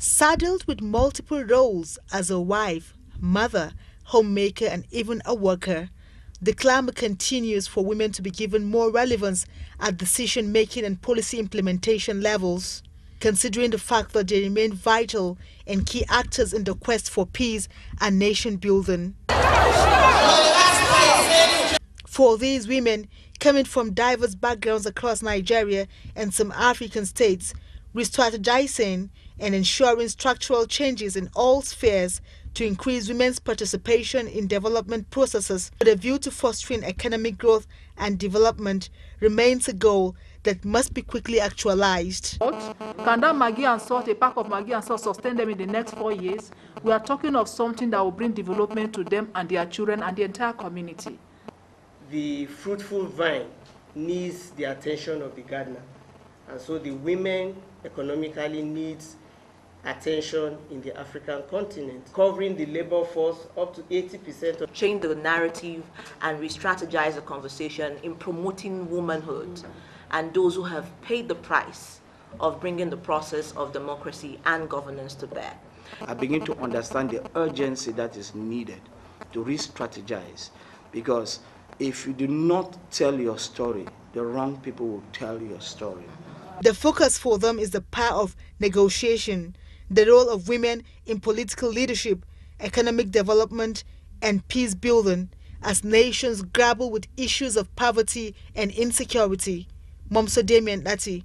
Saddled with multiple roles as a wife, mother, homemaker, and even a worker, the clamor continues for women to be given more relevance at decision-making and policy implementation levels, considering the fact that they remain vital and key actors in the quest for peace and nation building. For these women, coming from diverse backgrounds across Nigeria and some African states, re-strategizing and ensuring structural changes in all spheres to increase women's participation in development processes with a view to fostering economic growth and development remains a goal that must be quickly actualized. Can that Maggi and salt, a pack of Maggi and salt, sustain them in the next 4 years? We are talking of something that will bring development to them and their children and the entire community. The fruitful vine needs the attention of the gardener, and so the women economically needs attention in the African continent, covering the labor force up to 80%. Change the narrative and re-strategize the conversation in promoting womanhood and those who have paid the price of bringing the process of democracy and governance to bear. I begin to understand the urgency that is needed to re-strategize, because if you do not tell your story, the wrong people will tell your story. The focus for them is the power of negotiation, the role of women in political leadership, economic development, and peace building as nations grapple with issues of poverty and insecurity. Momso Damian Nati.